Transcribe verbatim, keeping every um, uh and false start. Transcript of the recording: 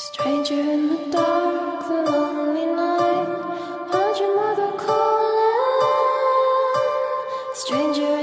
Stranger in the dark, the lonely night, heard your mother calling. Stranger.